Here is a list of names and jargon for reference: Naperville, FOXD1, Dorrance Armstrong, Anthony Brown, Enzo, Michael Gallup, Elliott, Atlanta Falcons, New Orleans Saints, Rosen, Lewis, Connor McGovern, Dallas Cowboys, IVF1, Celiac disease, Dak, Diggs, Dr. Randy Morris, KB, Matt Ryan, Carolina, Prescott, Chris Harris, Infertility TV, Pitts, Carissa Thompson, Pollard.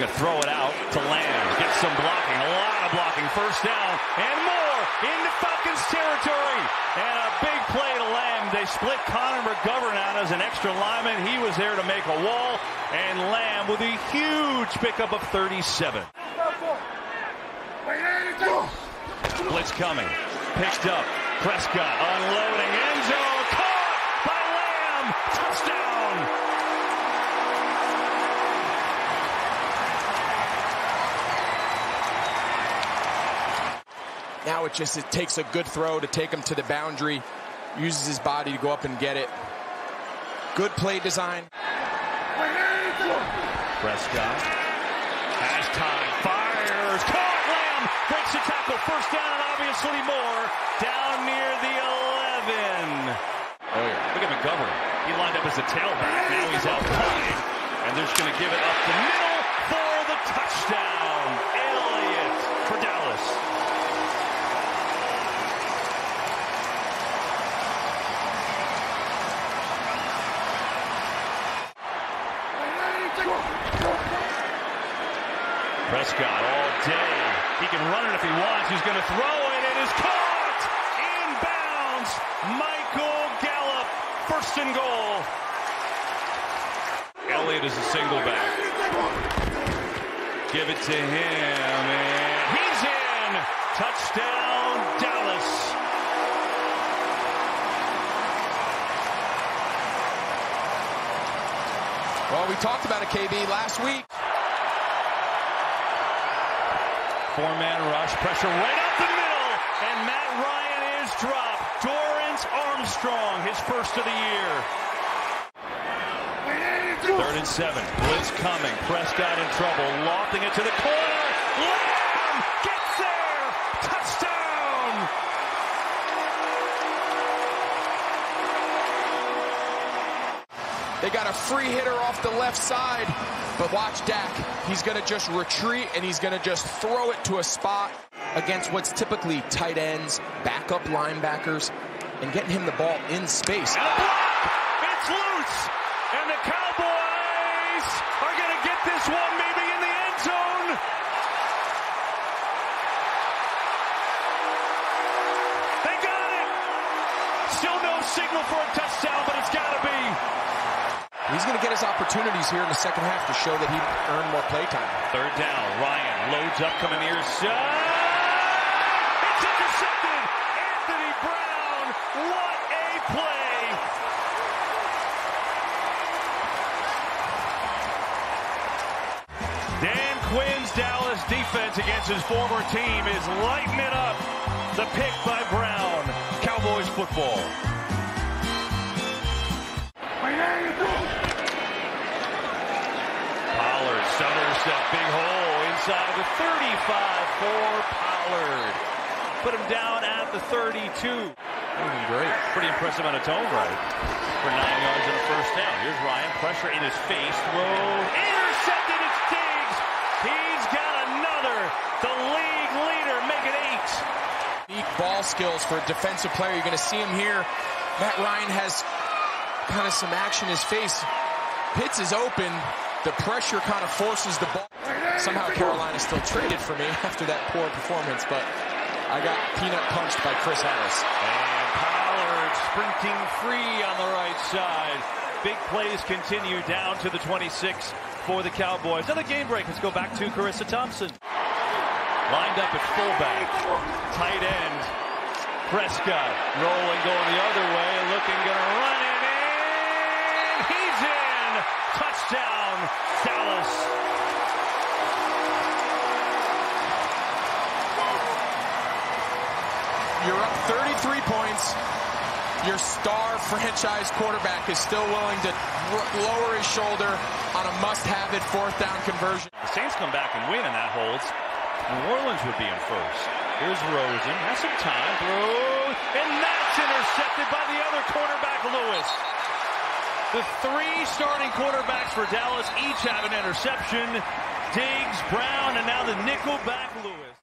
to throw it out to Lamb. Get some blocking, a lot of blocking. First down and more into Falcons territory. And a big play to Lamb. They split Connor McGovern out as an extra lineman. He was there to make a wall. And Lamb with a huge pickup of 37. Blitz coming. Picked up. Prescott unloading. Enzo caught by Lamb. Touchdown. Now it takes a good throw to take him to the boundary. Uses his body to go up and get it. Good play design. Prescott has time. Fires. Caught. Lamb breaks the tackle. First down and obviously more. Down near the 11. Oh, yeah. Look at McGovern. He lined up as a tailback. Now he's out wide. And they're just going to give it up the middle for the touchdown. Elliott for Dallas. Prescott all day. He can run it if he wants. He's going to throw it. It is caught. Inbounds. Michael Gallup. First and goal. Elliott is a single back. Give it to him. And he's in. Touchdown, Dallas. Well, we talked about it, KB, last week. Four-man rush, pressure right up the middle, and Matt Ryan is dropped. Dorrance Armstrong, his first of the year. 3rd and 7, blitz coming. Prescott in trouble, lofting it to the corner. Lamb gets there, touchdown! They got a free hitter off the left side. But watch Dak. He's going to just retreat, and he's going to just throw it to a spot against what's typically tight ends, backup linebackers, and getting him the ball in space. And a block! It's loose! And the Cowboys are going to get this one maybe in the end zone. They got it! Still no signal for a touchdown, but it's got to be. He's going to get his opportunities here in the second half to show that he earned more play time. 3rd down, Ryan loads up, coming near side. It's intercepted! Anthony Brown, what a play! Dan Quinn's Dallas defense against his former team is lighting it up. The pick by Brown. Cowboys football. Pollard, stutter step, big hole inside of the 35 for Pollard. Put him down at the 32. Great. Pretty impressive on its own right. For 9 yards in the first down. Here's Ryan, pressure in his face, throw, intercepted, it's Diggs. He's got another. The league leader, make it 8. Deep ball skills for a defensive player. You're going to see him here. Matt Ryan has kind of some action in his face. Pitts is open. The pressure kind of forces the ball. Somehow Carolina still traded for me after that poor performance, but I got peanut punched by Chris Harris. And Pollard sprinting free on the right side. Big plays continue down to the 26 for the Cowboys. Another game break. Let's go back to Carissa Thompson. Lined up at fullback. Tight end. Prescott rolling, going the other way. Looking, gonna run it. He's in! Touchdown, Dallas! You're up 33 points. Your star franchise quarterback is still willing to lower his shoulder on a must-have it 4th down conversion. The Saints come back and win, and that holds. New Orleans would be in first. Here's Rosen. Has some time. Throws, and that's intercepted by the other quarterback, Lewis. The 3 starting quarterbacks for Dallas each have an interception. Diggs, Brown, and now the nickel back Lewis.